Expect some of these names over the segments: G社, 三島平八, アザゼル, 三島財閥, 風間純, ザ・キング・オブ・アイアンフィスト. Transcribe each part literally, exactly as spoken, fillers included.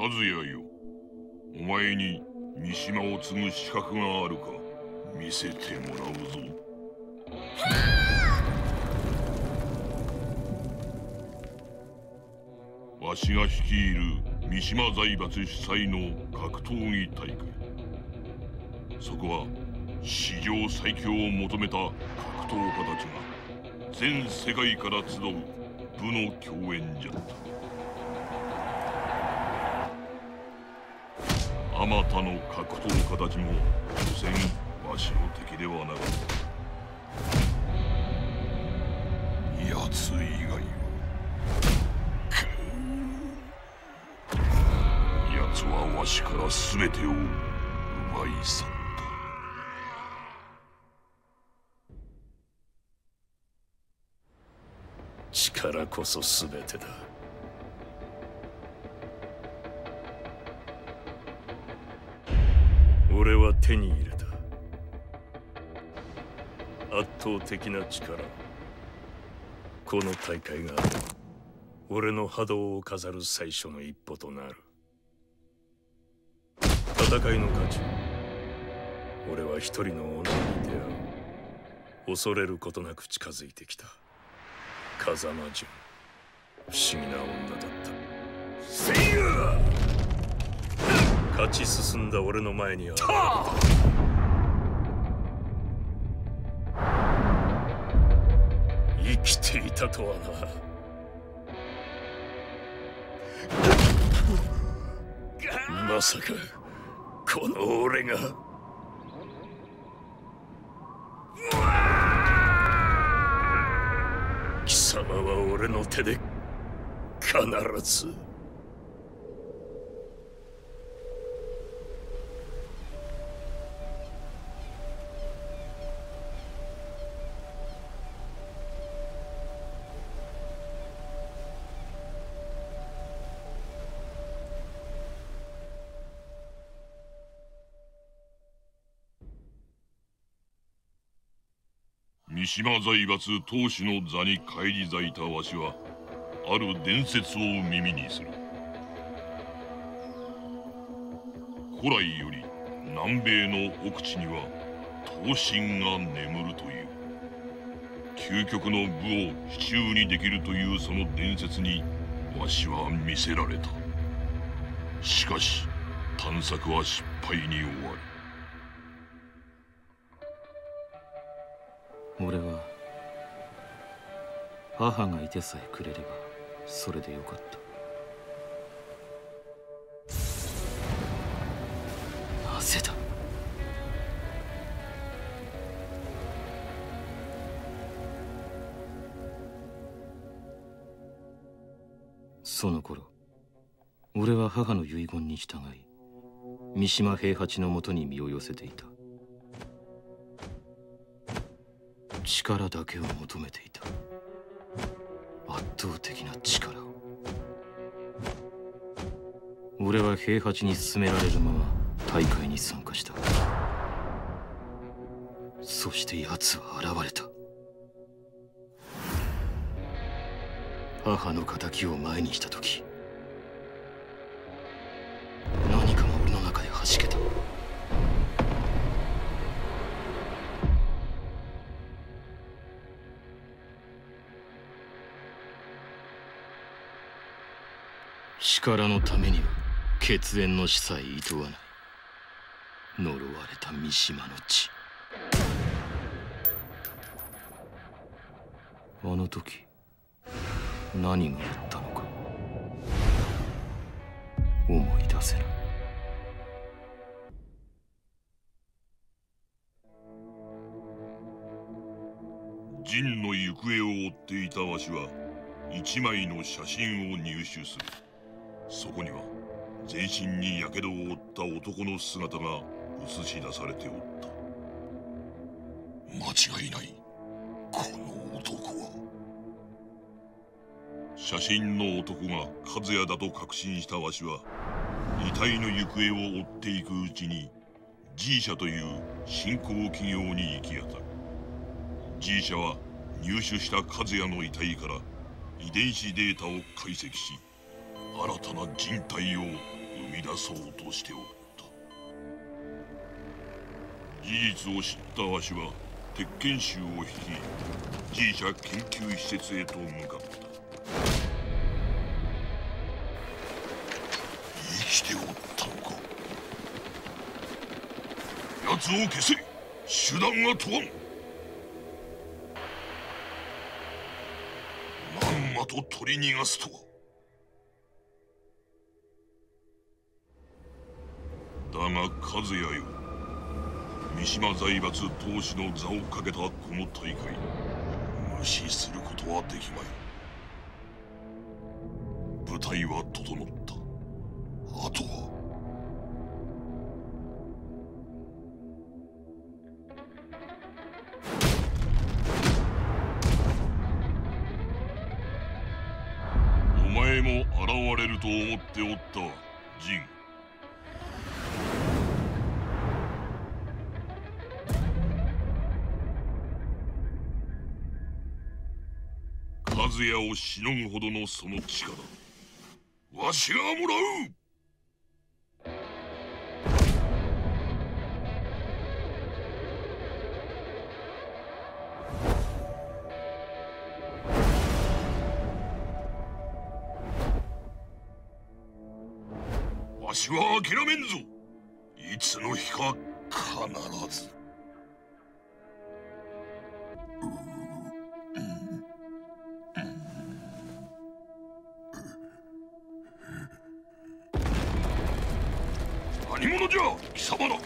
和也よ、お前に三島を継ぐ資格があるか見せてもらうぞ。わしが率いる三島財閥主催の格闘技大会、そこは史上最強を求めた格闘家たちが全世界から集う部の競演じゃった。あまたの格闘家たちも所詮わしの敵ではなかった。やつ以外はやつはわしから全てを奪い去った。力こそ全てだ。俺は手に入れた圧倒的な力。この大会が俺の覇道を飾る最初の一歩となる。戦いの価値、俺は一人の女に出会う。恐れることなく近づいてきた風間純、不思議な女だった。セイヤー勝ち進んだ俺の前に現れた。生きていたとはな。まさかこの俺が。貴様は俺の手で必ず。三島財閥当主の座に返り咲いたわしはある伝説を耳にする。古来より南米の奥地には刀身が眠るという、究極の武を手中にできるというその伝説にわしは見せられた。しかし探索は失敗に終わる。俺は母がいてさえくれればそれでよかった。なぜだ。その頃俺は母の遺言に従い三島平八のもとに身を寄せていた。力だけを求めていた。圧倒的な力を。俺は平八に勧められるまま大会に参加した。そして奴は現れた。母の敵を前にした時、何かが俺の中で弾けた。力のためには血縁の死さえいとわない呪われた三島の地。あの時何があったのか思い出せない。陣の行方を追っていたわしは一枚の写真を入手する。そこには全身に火傷を負った男の姿が映し出されておった。間違いない、この男は。写真の男が和也だと確信したわしは遺体の行方を追っていくうちに事 G 社という新興企業に行き当たる。 G 社は入手した和也の遺体から遺伝子データを解析し、新たな人体を生み出そうとしておった。事実を知ったわしは鉄拳衆を率い G 社研究施設へと向かった。生きておったのか。奴を消せ、手段は問わん。まんまと取り逃がすとは。だが和也よ、三島財閥投資の座をかけたこの大会、無視することはできまい。舞台は整った。あとはお前も現れると思っておったわ、ジン。和也をしのぐほどのその力、わしがもらう。わしは諦めんぞ。いつの日か必ず。何者じゃ、貴様ら。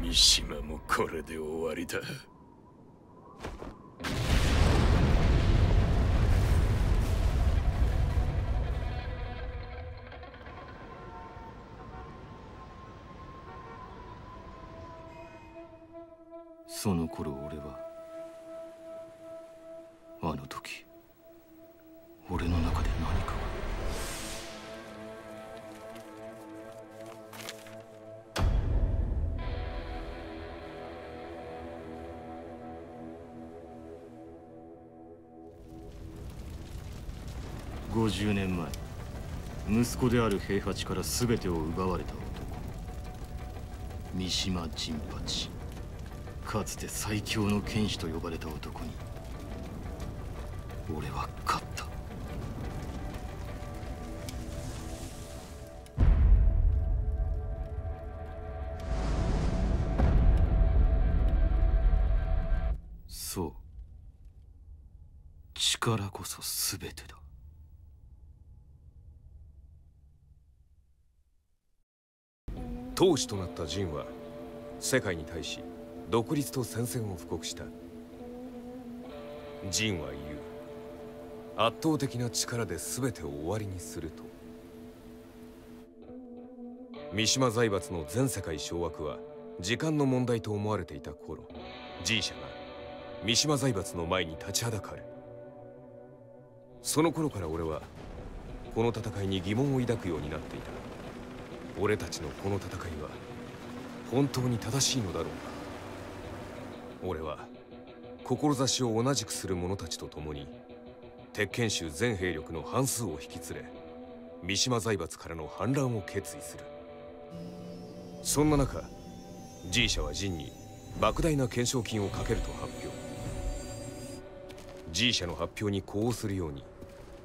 三島もこれで終わりだ。その頃俺は、あの時俺の中で何かが。ごじゅうねんまえ、息子である平八から全てを奪われた男、三島陣八。かつて最強の剣士と呼ばれた男に俺は勝った。そう、力こそ全てだ。当主となったジンは世界に対し独立と戦線を布告した。ジンは言う、圧倒的な力で全てを終わりにすると。三島財閥の全世界掌握は時間の問題と思われていた頃、G社が三島財閥の前に立ちはだかる。その頃から俺はこの戦いに疑問を抱くようになっていた。俺たちのこの戦いは本当に正しいのだろうか。俺は志を同じくする者たちと共に鉄拳衆全兵力の半数を引き連れ、三島財閥からの反乱を決意する。そんな中、 G 社は陣に莫大な懸賞金をかけると発表。 G 社の発表に呼応するように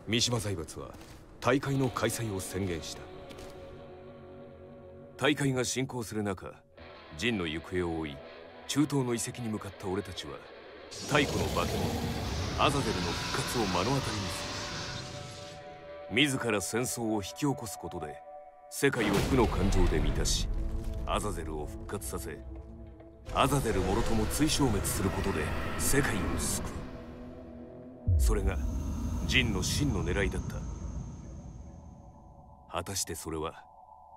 三島財閥は大会の開催を宣言した。大会が進行する中、陣の行方を追い中東の遺跡に向かった俺たちは、太古の化け物アザゼルの復活を目の当たりにする。自ら戦争を引き起こすことで世界を負の感情で満たし、アザゼルを復活させ、アザゼルもろとも追消滅することで世界を救う。それが仁の真の狙いだった。果たしてそれは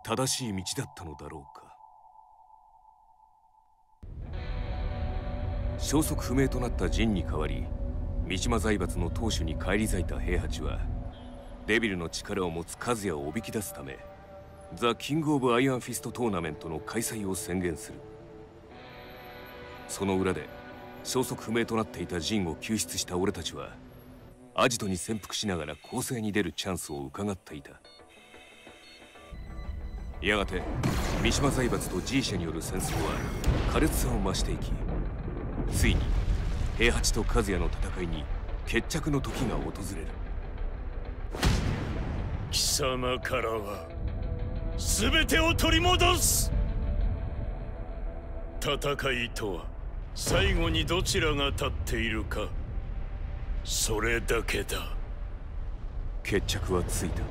正しい道だったのだろうか。消息不明となった陣に代わり、三島財閥の当主に返り咲いた平八はデビルの力を持つカズヤをおびき出すため、ザ・キング・オブ・アイアンフィストトーナメントの開催を宣言する。その裏で消息不明となっていたジンを救出した俺たちは、アジトに潜伏しながら攻勢に出るチャンスを伺っていた。やがて三島財閥と G 社による戦争は苛烈さを増していき、ついに平八と和也の戦いに決着の時が訪れる。貴様からは全てを取り戻す。戦いとは最後にどちらが立っているか、それだけだ。決着はついた。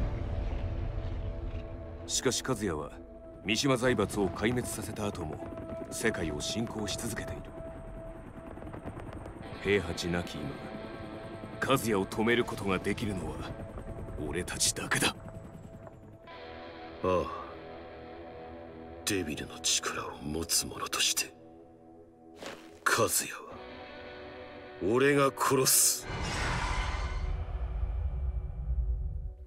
しかし和也は三島財閥を壊滅させた後も世界を侵攻し続けている。平八なき今、和也を止めることができるのは俺たちだけだ。ああ、デビルの力を持つ者として、和也は俺が殺す。